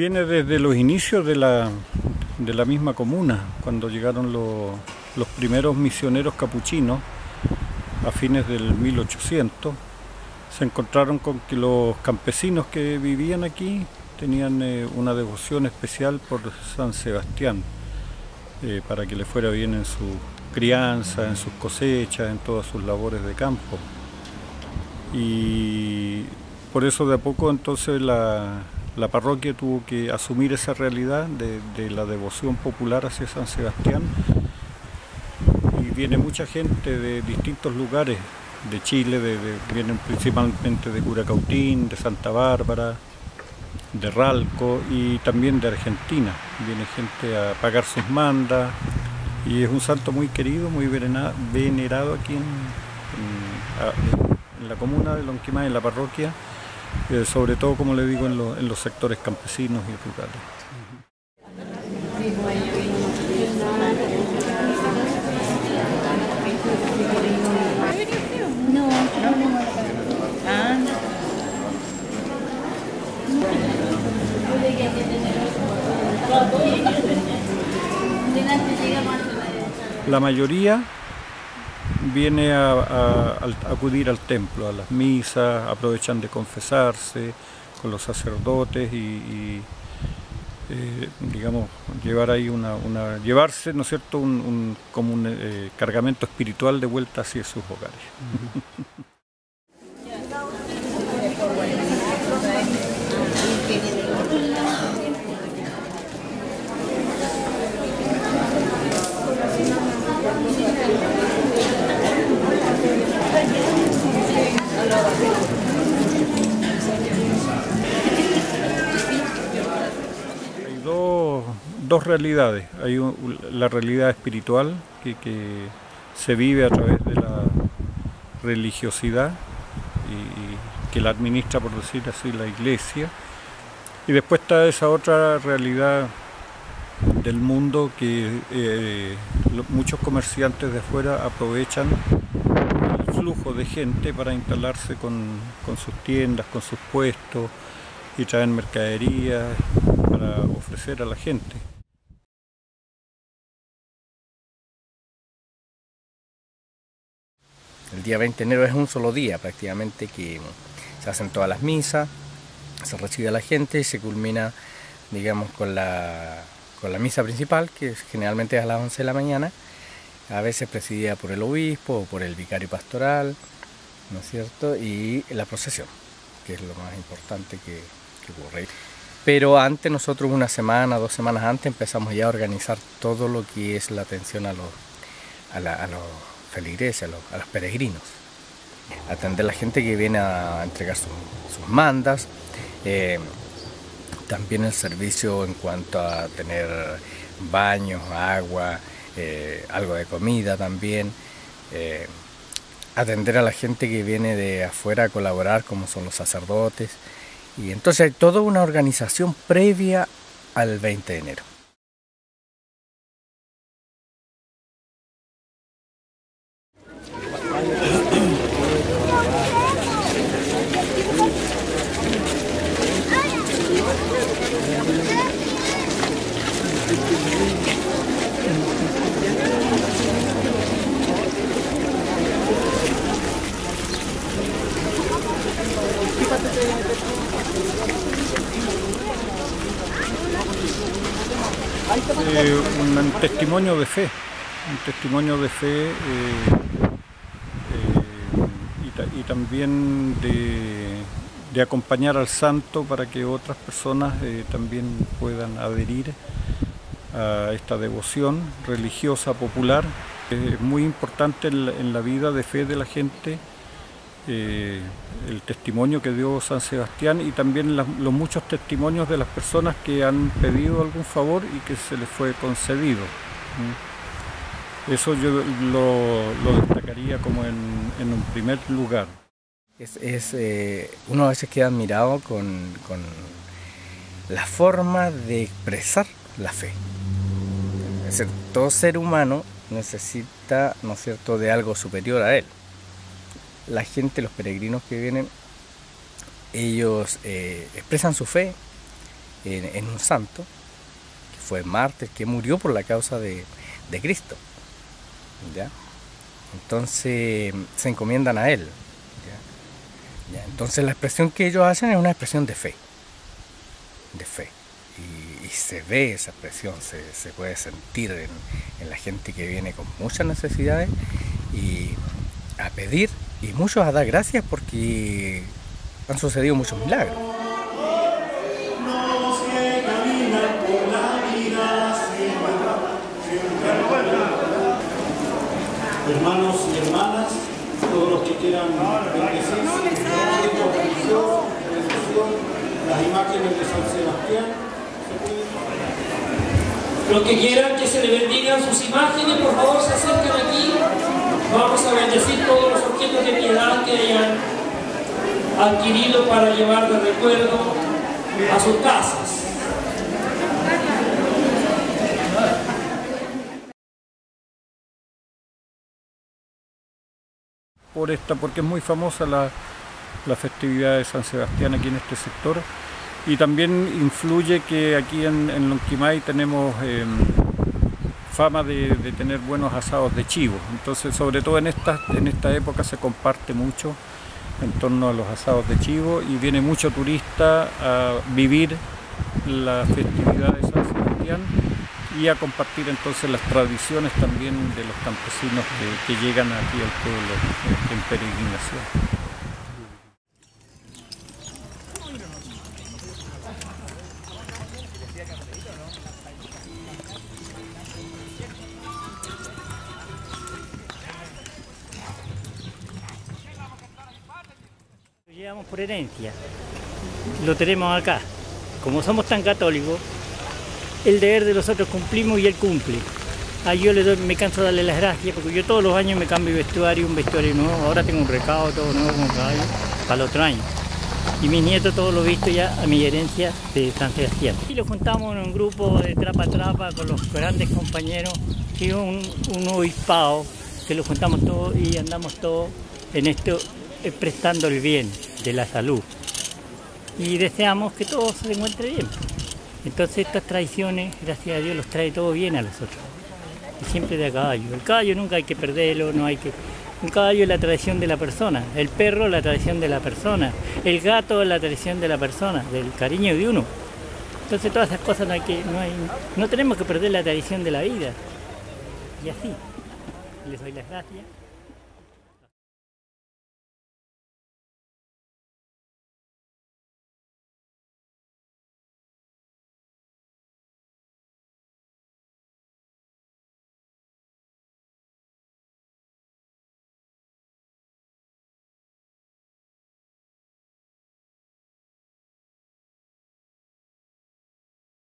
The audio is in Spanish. Viene desde los inicios de la misma comuna, cuando llegaron los primeros misioneros capuchinos a fines del 1800. Se encontraron con que los campesinos que vivían aquí tenían una devoción especial por San Sebastián, para que le fuera bien en su crianza, en sus cosechas, en todas sus labores de campo. Y por eso de a poco entonces la parroquia tuvo que asumir esa realidad de la devoción popular hacia San Sebastián. Y viene mucha gente de distintos lugares de Chile, vienen principalmente de Curacautín, de Santa Bárbara, de Ralco y también de Argentina. Viene gente a pagar sus mandas y es un santo muy querido, muy venerado aquí en la comuna de Lonquimay, en la parroquia, sobre todo, como le digo, en los sectores campesinos y rurales. La mayoría viene a acudir al templo, a las misas, aprovechan de confesarse con los sacerdotes y digamos, llevar ahí llevarse, ¿no es cierto?, como un cargamento espiritual de vuelta hacia sus hogares. Uh-huh. Dos realidades. Hay la realidad espiritual que se vive a través de la religiosidad y que la administra, por decir así, la iglesia, y después está esa otra realidad del mundo que muchos comerciantes de afuera aprovechan el flujo de gente para instalarse con sus tiendas, con sus puestos y traen mercadería para ofrecer a la gente. El día 20 de enero es un solo día prácticamente, que se hacen todas las misas, se recibe a la gente y se culmina, digamos, con la misa principal, que generalmente es a las 11 de la mañana, a veces presidida por el obispo o por el vicario pastoral, ¿no es cierto? Y la procesión, que es lo más importante que ocurre. Pero antes nosotros, una semana, 2 semanas antes, empezamos ya a organizar todo lo que es la atención a los feligreses, a los peregrinos, atender a la gente que viene a entregar sus mandas, también el servicio en cuanto a tener baños, agua, algo de comida también, atender a la gente que viene de afuera a colaborar, como son los sacerdotes, y entonces hay toda una organización previa al 20 de enero. Un testimonio de fe, y también de acompañar al santo para que otras personas también puedan adherir a esta devoción religiosa popular. Es muy importante en la vida de fe de la gente el testimonio que dio San Sebastián, y también los muchos testimonios de las personas que han pedido algún favor y que se les fue concedido. Eso yo lo destacaría como en un primer lugar. Uno a veces queda admirado con la forma de expresar la fe. Es decir, todo ser humano necesita, ¿no es cierto?, de algo superior a él. La gente, los peregrinos que vienen, ellos expresan su fe, en un santo, que fue mártir, que murió por la causa de Cristo, ¿ya? Entonces se encomiendan a él, ¿ya? ¿Ya? Entonces la expresión que ellos hacen es una expresión de fe, y se ve esa expresión, se puede sentir en la gente que viene con muchas necesidades y a pedir, y muchos a dar gracias porque han sucedido muchos milagros. Hermanos y hermanas, todos los que quieran bendecir, las imágenes de San Sebastián, los que quieran que se le bendigan sus imágenes, por favor se acercan aquí. Vamos a bendecir todos los objetos de piedad que hayan adquirido para llevar de recuerdo a sus casas. Porque es muy famosa la festividad de San Sebastián aquí en este sector, y también influye que aquí en Lonquimay tenemos fama de tener buenos asados de chivo. Entonces, sobre todo en esta época se comparte mucho en torno a los asados de chivo, y viene mucho turista a vivir la festividad de San Sebastián y a compartir entonces las tradiciones también de los campesinos que llegan aquí al pueblo en peregrinación. Lo llevamos por herencia, lo tenemos acá. Como somos tan católicos, el deber de los otros cumplimos y él cumple. Yo me canso de darle las gracias, porque yo todos los años me cambio de vestuario, un vestuario nuevo. Ahora tengo un recado todo nuevo como cada año, para el otro año. Y mis nietos todos lo visto ya a mi herencia de San Sebastián. Y lo juntamos en un grupo de trapa a trapa con los grandes compañeros, que es un obispado, que lo juntamos todos y andamos todos en esto, prestando el bien de la salud. Y deseamos que todos se encuentren bien. Entonces estas tradiciones, gracias a Dios, los trae todo bien a los otros. Y siempre de a caballo. El caballo nunca hay que perderlo, no hay que... El caballo es la tradición de la persona, el perro es la tradición de la persona, el gato es la tradición de la persona, del cariño de uno. Entonces todas esas cosas no tenemos que perder la tradición de la vida. Y así, les doy las gracias.